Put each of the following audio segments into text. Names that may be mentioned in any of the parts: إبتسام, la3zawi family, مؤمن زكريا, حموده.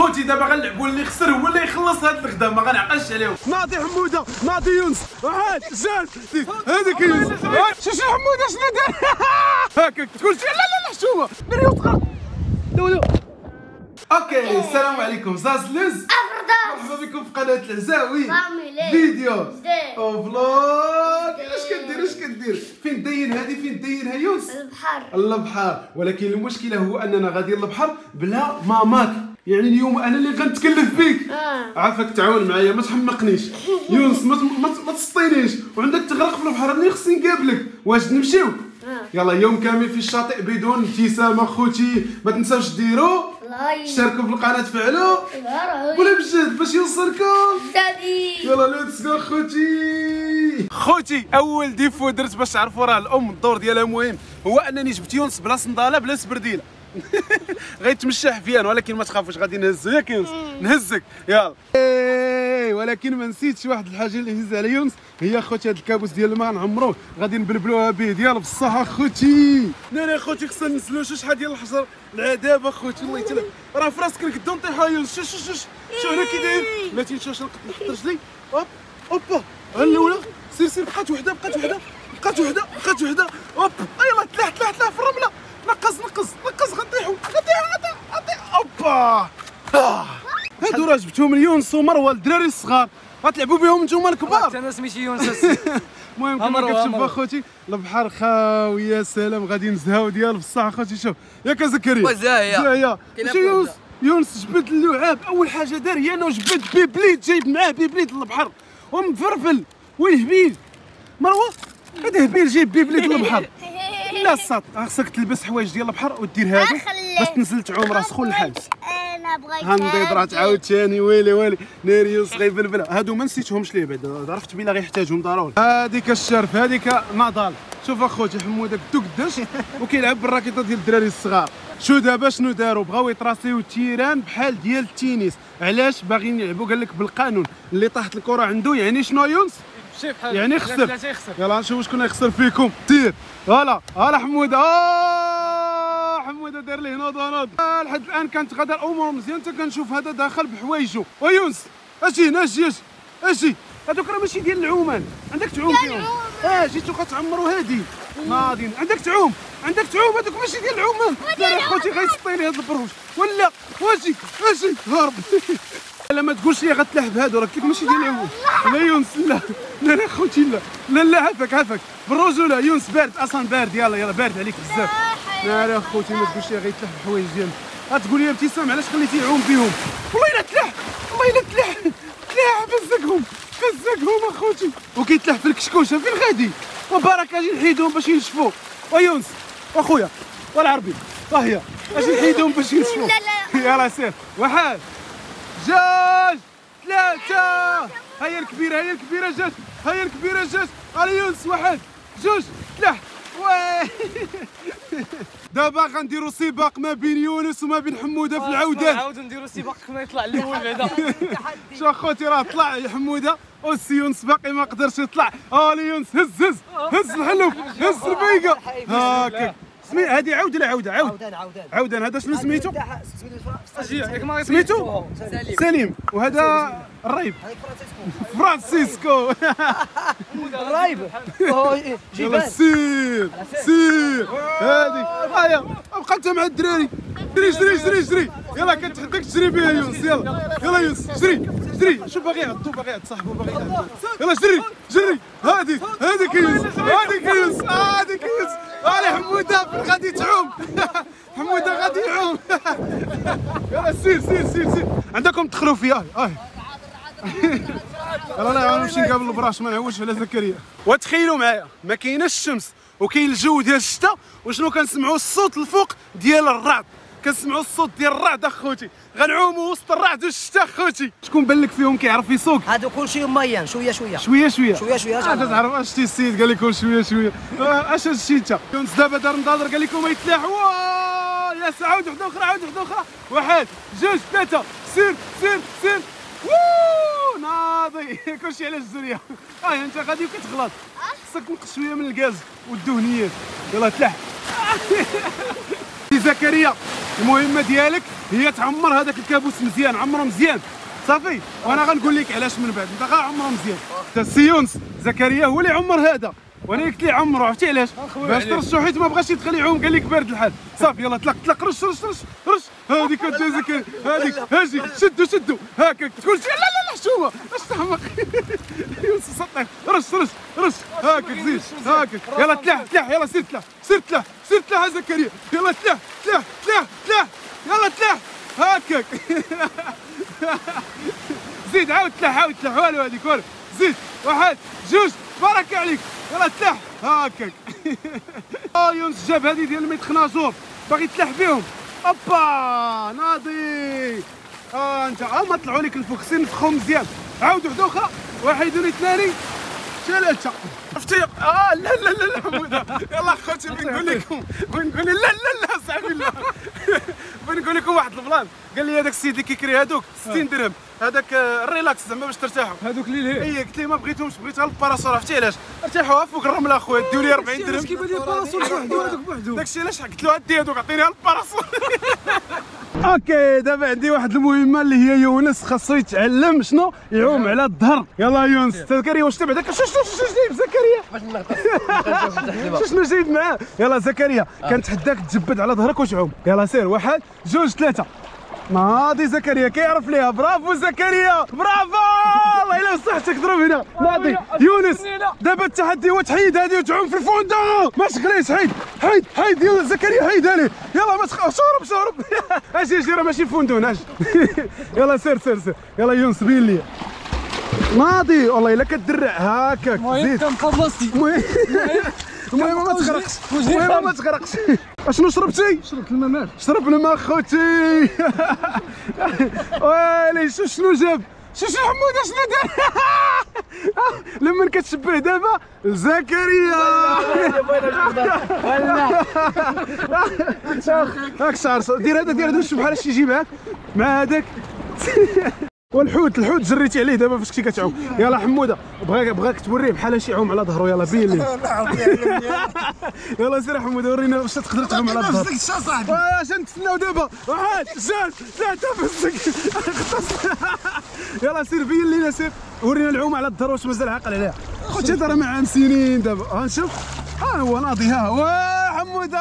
خوتي دابا غنلعبوا اللي خسر هو اللي يخلص هاد الخدام ما غنعقلش عليهم. ناضي حموده، ناضي يونس، عاد زاد هذيك يونس. شوف حموده شنو دار هاكاك كلشي. لا لا لا شوفوا بريو تقرا دولو. اوكي السلام عليكم زازلوز، مرحبا بكم في قناه العزاوي فيديو وفلوج. اش كدير اش كدير؟ فين داين هذه؟ فين داينها يوس؟ البحر البحر. ولكن المشكله هو اننا غاديين للبحر بلا ماماك، يعني اليوم انا اللي غنتكلف بيك. عافاك تعاون معايا ما تحمقنيش يونس، ما تسطينيش وعندك تغرق في البحر. انا خصني نقابلك، واش نمشيو؟ يلا يوم كامل في الشاطئ بدون ابتسامه. خوتي ما تنساوش ديروا اشتركوا في القناه، تفعلوا ولا بجد باش يوصلكم. يلا ليتس جو خوتي. خوتي اول ديفو درت باش تعرفوا راه الام الدور ديالها مهم، هو انني جبت يونس بلا صنداله بلا سبرديله غيتمشى حفيان. ولكن ما تخافوش غادي نهزو ياك يونس، نهزك يلا. ولكن ما نسيتش واحد الحاجه اللي هز على يونس، هي خوتي هذا الكابوس ديال الماء نعمروه غادي نبلبلوها به ديال بصح. خوتي لا خوتي خصنا نسلو شحال ديال الحجر العذاب اخوتي. الله يتلف راه في راسك نكدو نطيحها يونس. شوف شوف شوف شوف هنا كي داير ما تنشاش نحط رجلي هوب هوبا. ها الاولى سير سير، بقات وحده بقات وحده بقات وحده بقات وحده هوب. يلاه تلاح تلاح تلاح في الرمله. نقص غنطيحو غنطيحو هوبا. هادو راه جبتهم ليونس ومروه الدراري الصغار، غتلعبوا بهم نتوما الكبار. حتى انا سميتي يونس. المهم كما كتشوفوا اخوتي البحر خاوي. يا سلام غادي نزهاو ديال بصح اخوتي. شوف ياك زكريا وزاهيه يونس جبد اللعاب. اول حاجه دار هي انه جبد بيبليد، جايب معاه بيبليد للبحر ومفرفل والهبيل. مروه هذا هبيل جايب بيبليد للبحر. لا الساط خاصك تلبس حوايج ديال البحر ودير هذا باش تنزل تعوم راه سخون الحال. هنبيض راه عاوتاني ويلي ويلي ناريوس غيبلبل. هادو ما نسيتهمش ليه بعد، عرفت بلا غيحتاجهم ضروري. هذيك الشرف هذيك نضال. شوف اخوتي حموده قدو قداش وكيلعب بالراكيطه ديال الدراري الصغار. شو دابا شنو داروا؟ بغاو يتراسيو التيران بحال ديال التينيس. علاش باغيين يلعبوا؟ قال لك بالقانون اللي طاحت الكره عنده يعني شنو يونس؟ يعني خسر. يلا نشوف شكون يخسر فيكم. سير فوالا ها حموده. حموده دار ليه نوض ونوض. لحد الان كانت غدا الامور مزيان حتى كنشوف هذا داخل بحوايجو. ويونس اجي هنا اجي هذوك راه ماشي ديال العومان، عندك تعوم فيهم. جيتو كتعمرو هادي ناضين، عندك تعوم هذوك ماشي ديال العومان. لا خوتي غيسطيني هاد البروج ولا اجي هرب. لا ما تقولش لي غتلعب هادو راه كيك ماشي ديال العوام. لا يونس لا خوتي لا عافاك بالرجوله يونس. بارد اصلا بارد. يلا بارد عليك بزاف. لا اخوتي ما تقولش لي غيتلح الحوايج ديالك. غتقول لي ابتسام علاش خليتي يعوم بهم؟ والله الا تلح، والله الا تلح بزقهم اخوتي. وكيتلح في الكشكوشه فين غادي؟ وبارك اجي نحيدهم باش ينشفوا. ويونس اخويا والعربي طاهيه اجي نحيدهم باش ينشفوا. يلا سير. واحد جوج ثلاثه. هيا الكبيره جات على يونس. واحد جوج ثلاثه. دابا غنديروا سباق ما بين يونس وما بين حموده في العودان. نعاودوا نديروا سباق كما يطلع الاول بعدا. شوف خوتي راه طلع حموده وسي يونس باقي ما قدرش يطلع. يونس هز هز هز الحلوف هز البيقه هاكا. سمي هذه عودان. هذا شنو سميتو؟ سميتو سليم. وهذا الريب فرانسيسكو. الريب جبال. سير هادي هايا بقى انت مع الدراري. جري يلا كتحداك تجري بها يونس. يلا يونس جري. شوف باغي يعضو باغي يعض صاحبو باغي يعضو. يلا جري. هاديك يونس حموده غادي تعوم. حموده غادي يعوم. يلا سير عندكم تخروفيه. انا غنمشي نقابل البراش ما نعولش على زكريا. وتخيلوا معايا ما كايناش الشمس وكاين الجو ديال الشتاء وشنو كنسمعوا؟ الصوت الفوق ديال الرعد. كنسمعوا الصوت ديال الرعد اخوتي. غنعوموا وسط الرعد والشتاء اخوتي. شكون بان لك فيهم كيعرف يسوق؟ هادو كلشي ميان شويه. انت تعرف اش شتي السيد قال لكم شويه اش شتي انت. يونس دابا دار نضاضر قال لكم يتلاحوا. يا سعود وحده اخرى. واحد جوج ثلاثه. سير ناضي كلشي على الزريه. انت غادي وكتغلط، خصك تنقص شويه من الغاز والدهنيات. يلا تلاح. زكريا المهمه ديالك هي تعمر هذاك الكابوس مزيان، عمره مزيان صافي، وانا غنقول لك علاش من بعد. انت غعمره مزيان، حتى السيونس زكريا هو اللي عمر هذا، وانا قلت ليه عمره. عرفتي علاش؟ باش ترشو، حيت ما بغاش يدخل يعوم، قال لك بارد الحال. صافي يلاه طلق طلق، رش رش رش رش، هذيك كتجي زكريا، هذيك هاجي شدو شدو هاكاك، تقول لا لا لا شوما اش تحمق يونس سطح، رش رش رش هاكاك، زيد هاكاك، يلاه تلاح تلاح، يلاه سير تلاح سير تلاح سير تلاح زكريا، يلاه تلاح تلاح تلاح تلاح، يلاه تلاح هاكاك زيد، عاود تلاح عاود تلاح، والو هذيك والو، زيد واحد جوج تبارك عليك، يلا تلاح هاكاك يونس جاب هذه ديال الميتخناجور باغي تلاح بهم، اوبا ناضي. انت ما طلعوا لك الفوكسين، نفخو مزيان، عاود وحده اخرى، واحد ثاني ثلاثه، عرفتي؟ لا لا لا لا حموده، يلا خوتي بنقول لكم بنقول لا لا لا صاحبي لا بنقول لكم واحد البلان. قال لي هذاك السيد اللي كيكري هذوك 60 درهم هذاك الريلاكس زعما باش ترتاحوا هذوك اللي اي، قلت لي ما بغيتهمش، بغيت غير الباراسول. عرفتي علاش؟ ارتاحوا فوق الرمله اخويا، ديو لي 40 درهم كيبان لي الباراسول بوحدو، هذاك بوحدو، داكشي علاش قلت له هدي هذوك، عطيني الباراسول اوكي. دابا عندي واحد المهمه اللي هي يونس خاصو يتعلم شنو يعوم على الظهر. يلا يونس زكريا، واش تبع داك شنو جايب زكريا باش نغطس، شنو جايب معاه؟ يلا زكريا كنتحداك تجبد على ظهرك وتعوم، يلا سير واحد جوج ثلاثه، ناضي زكريا كيعرف ليها، برافو زكريا برافو الله الا بصحتك، ضرب هنا ناضي يونس. دابا التحدي هو تحيد هذه وتعوم في الفوندو، ما تغليش، حيد حيد حيد يونس زكريا، حيد عليه يلا، ما تخاف، شرب شرب اجي اجي، راه ماشي فوندون، اجي يلا سير سير سير، يلا يونس بين ليا ناضي، والله الا كتدرع هكاك، زيد المهم ما تغرقش، المهم ما تغرقش. اشنو شربتي؟ شربت الماء مالك، شرب الماء خوتي ويلي شنو جاب؟ شوف حموده شنو دار لمن كتشبه دابا زكريا، هاك شعر دير هذا دير هذا، شوف بحال شي جيبهاك مع هذاك والحوت، الحوت جريتي عليه دابا فاش كنتي كتعوم. يلا حموده بغاك توريه بحال شي عوم على ظهرو، يلا بين ليه يلا سير حموده ورينا واش تقدر تعوم على ظهرك. اش نتسناو دابا؟ واحد جوج ثلاثه فزك، يلا سير بين لينا، سير ورينا العوم على الظهر واش مازال عاقل عليها خوتي، هذا راه مع عام سنين دابا. غنشوف هو ناضي، ها هو حموده،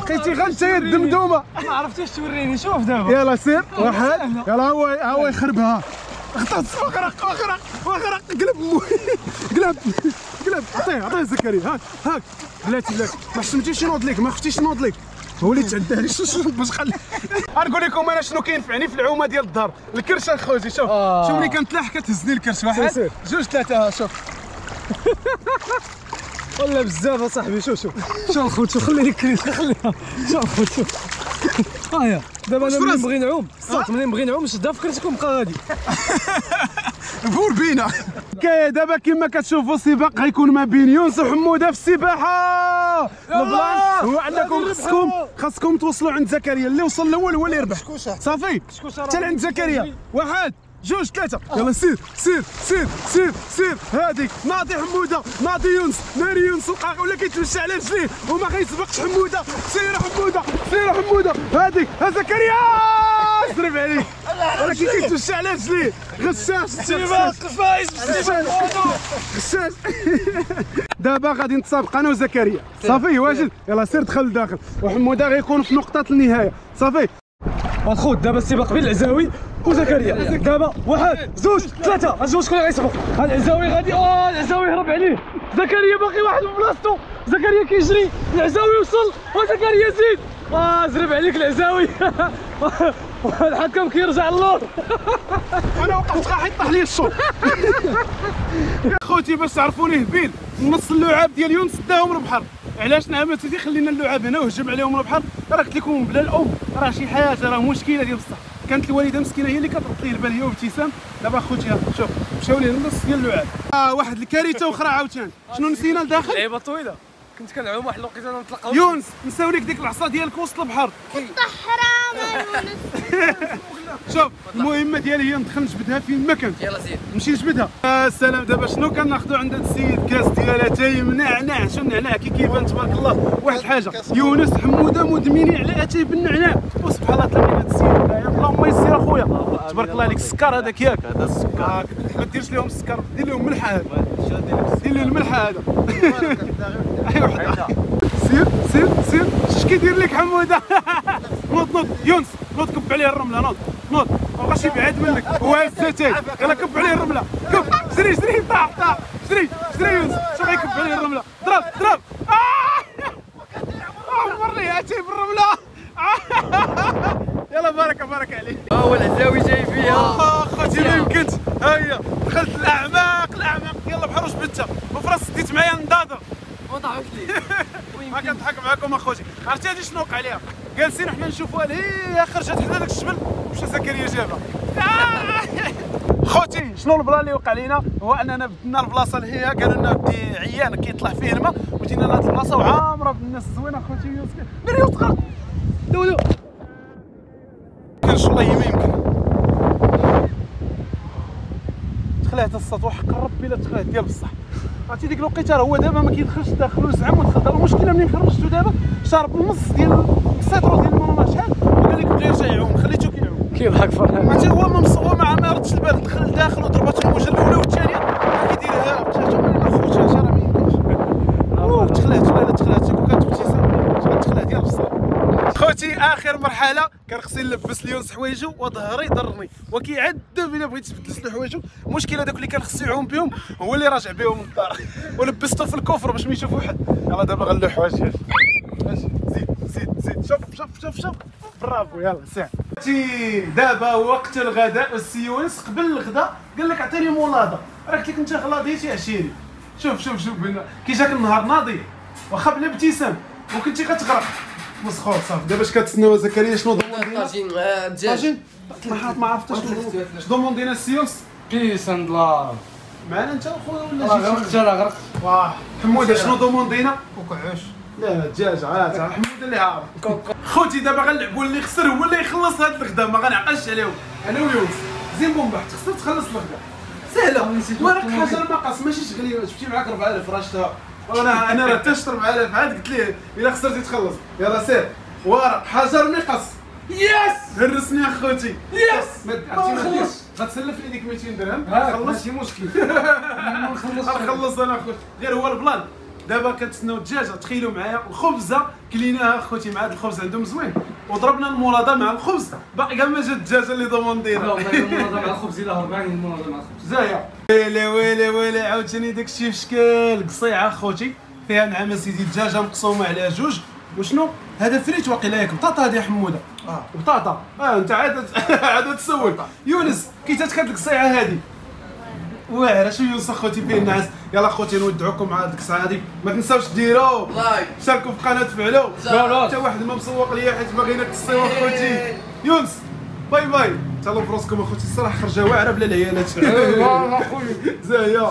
لقيتي غير انت يا الدمدومه، ما عرفتيش توريني، شوف دابا يلا سير واحد، يلا هو هو يخربها، غطس وغرق وغرق وغرق، قلب قلب قلب، عطيه عطيه زكريا، هاك هاك بلاتي بلاتي، ما حشمتيش ينوض ليك، ما خفتيش ينوض ليك، هو اللي تعدى عليه باش خلي. غنقول لكم انا شنو كينفعني في العومه ديال الظهر، الكرشه خوتي، شوف شوف ملي كنتلاح كتهزني الكرش، واحد جوج ثلاثه، شوف والله بزاف اصاحبي، شوف شوف شوف الخوت، شوف خلي ديك الكريسه خليها، شوف الخوت شوف هايا. دابا انا ملي نبغي نعوم الصوت، ملي نبغي نعوم شدها في كرتك وبقى غادي غور بينا. اوكي دابا كما كتشوفوا السباق غيكون ما بين يونس وحموده في السباحه، البلان هو انكم خاصكم توصلوا عند زكريا، اللي وصل الاول هو اللي يربح صافي، حتى عند زكريا واحد جوج ثلاثة، يلا سير سير سير سير سير هاديك، ناضي حمودة، ناضي يونس، ناري يونس ولا كيتمشى على رجليه وما غيسبقش حمودة، سير حمودة سير حمودة هاديك، ها زكريا ضرب عليك، ولكن كيتمشى على رجليه، غشاش السباق فايز بالسباق غشاش. دابا غادي نتسابق انا وزكريا صافي، واجد يلا سير دخل لداخل، وحمودة غيكون في نقطة النهاية صافي. الخوت دابا السباق بين العزاوي وزكريا، دابا واحد زوج ثلاثة، غنشوفو شكون اللي غيسبق، العزاوي غادي، العزاوي هرب عليه، زكريا باقي واحد في بلاصتو، زكريا كيجري، العزاوي وصل، وزكريا زيد، زرب عليك العزاوي الحكم كيرجع للور انا وقفت غير حيت طاح لي الشوط خوتي باش تعرفوني هبيل، نص اللعاب ديال يونس داهم البحر، علاش نعم سيدي خلينا اللعاب هنا وهجم عليهم البحر، راه قلت لكم بلا الام راه شي حاجه، راه مشكله ديال بصح، كانت الوالده مسكينه هي اللي كتربط ليه البال هي وابتسام. دابا خوتي شوف مشاو ليه النص ديال اللعاب، واحد الكارثه اخرى عاوتاني، شنو نسينا لداخل؟ لعيبه طويله كنت كنعوم واحد الوقيته انا نطلقها، يونس نساو ليك ديك العصا ديالك وسط البحر، حرام يونس شوف المهمه ديالي هي ندخل نجبدها فين ما كانت. يلا زيد نمشي نجبدها. السلام. دابا شنو كناخذوا عند هذا السيد؟ كاس ديالها تاي نعناع. شوف النعناع كي كيبان تبارك الله. واحد الحاجه، يونس حموده مدمنين على اتاي بالنعناع، وسبحان الله طلع لنا هذا السيد. اللهم يسير اخويا تبارك الله عليك. السكر هذاك ياك، هذا السكر ما ديرش لهم السكر، دير لهم ملح. هذا دير لهم الملح هذا. سير سير سير، اش كيدير لك حموده؟ نوض نوض يونس، نوض كب عليه الرمله، نوض نوض مابقاش يبعد منك. هو الزتاي يلاه كب عليه الرمله، كب جري جري طاح طاح جري جري يونس. شوف غيكب عليه الرمله، ضرب ضرب عمر لي عاتي بالرمله. يلا بركه بركه عليك. ها هو العزاوي جاي فيها. اخوتي ما يمكنش، ها هي دخلت الاعماق الاعماق. يلا بحال وجبتها وفراس ديت معايا نضاضه وضحكت لي. ها كنضحك معاكم اخوتي. عرفتي هادي شنو وقع ليها؟ جالسين وحنا نشوفوها هي خرجت حدا داك الجبل ومشى زكريا جابها. خوتي شنو البلان اللي وقع لينا؟ هو اننا بدنا البلاصه اللي هي قالوا لنا بدي عيان كيطلع فيه الماء، وجينا لهاد البلاصه وعامره بالناس زوينه اخوتي. يونس دير يونس غلط دولو كنش والله ما يمكن. تخلعت السطوح حق ربي لا تخلعت ديال بصح. عرفتي ديك الوقيته راه هو دابا ما كيدخلش داخلو زعما ودخل. دابا المشكله ملي خرجتو دابا شارب النص ديال السيترو ديال الماما شحال، وقال لك بغا يرجع يعوم، خليته كيعوم كيضحك فرحان. حتى هو ما مصغو ما ردش البال، دخل لداخل وضربات الموجه الاولى والثانيه كيديرها بطاطا ما مخرجهاش. راه ما يمكنش تخلعت ولا تخلعت كون كتبتسم غتخلع ديال بصح. خوتي اخر مرحله كنخصني نلبس ليونس حوايجو وظهري ضرني وكيعذب الا بغيت تبدلس له حوايجو. المشكله داك اللي كان خصو يعوم بهم هو اللي راجع بهم للدار ولبسته في الكفر باش ما يشوفو حد. يلا دابا غنلوح حوايجي. زيد زيد زيد، شوف شوف شوف شوف، برافو. يلا ساعه دابا وقت الغداء، والسي يونس قبل الغداء قال لك عطيني مولاده. راه قلت لك انت غلاضيتي عشيري. شوف شوف شوف كي جاك النهار ناضي واخا بلا ابتسام وكنتي كتغرق مسخور. صافي دابا اش كتسناو زكريا؟ شنو ضمن طاجين دجاج؟ طاحت ما عرفتش اش ضمن دينا السيونس. بيس اند لاف معنا انت خويا ولا شي؟ غرقت انا غرقت. واه حموده شنو ضمن دينا؟ كوكعوش. لا دجاج عاد حموده اللي عارف. خوتي دابا غنلعبوا اللي خسر هو اللي يخلص هاد الغدا، ما غنعقلش عليهم انا ويونس. زين بومبا تخسر تخلص الغدا سهله. ورق حجر مقص ماشي شغليه. جبتي معاك 4000 راشتها. انا راه تشطر مع الف عاد قلت ليه الا خسرتي تخلص. يلا سير ورق حجر مقص. يس هرسني اخوتي. يس ما تخلصش غتسلف لي ديك 200 درهم خلص. شي مشكل نخلص انا اخوتي. غير هو البلان دابا كنتسناو الدجاجه. تخيلوا معايا الخبزه كليناها اخوتي مع هذا الخبز عندهم زوين، وضربنا المولاده مع الخبز، باقي ما جات الدجاجه اللي ضموندينا. والله المولاده مع الخبز الا هرباني المولاده مع الخبز زايا. ويلي ويلي ويلي عاوتاني داكشي في شكل قصيعه اخوتي، فيها نعم سيدي الدجاجه مقسومه على جوج. وشنو هذا فريت واقيلا ياك بطاطا هذه حموده. بطاطا. انت عاد عاد تسول يونس كي تتخد القصيعه هذه واعره. شو يونس اخوتي فيه النعاس. يلا اخوتي نودعوكم مع هذيك الساعه هذه. ما تنساوش ديروا لايك، شاركوا في القناه، تفعلوا. حتى واحد ما مسوق ليا حيت باغينا نكسيو اخوتي. يونس باي باي. تهلاو براسكم اخوتي. الصراحه خرجه واعره بلا العيالات. زاهيه.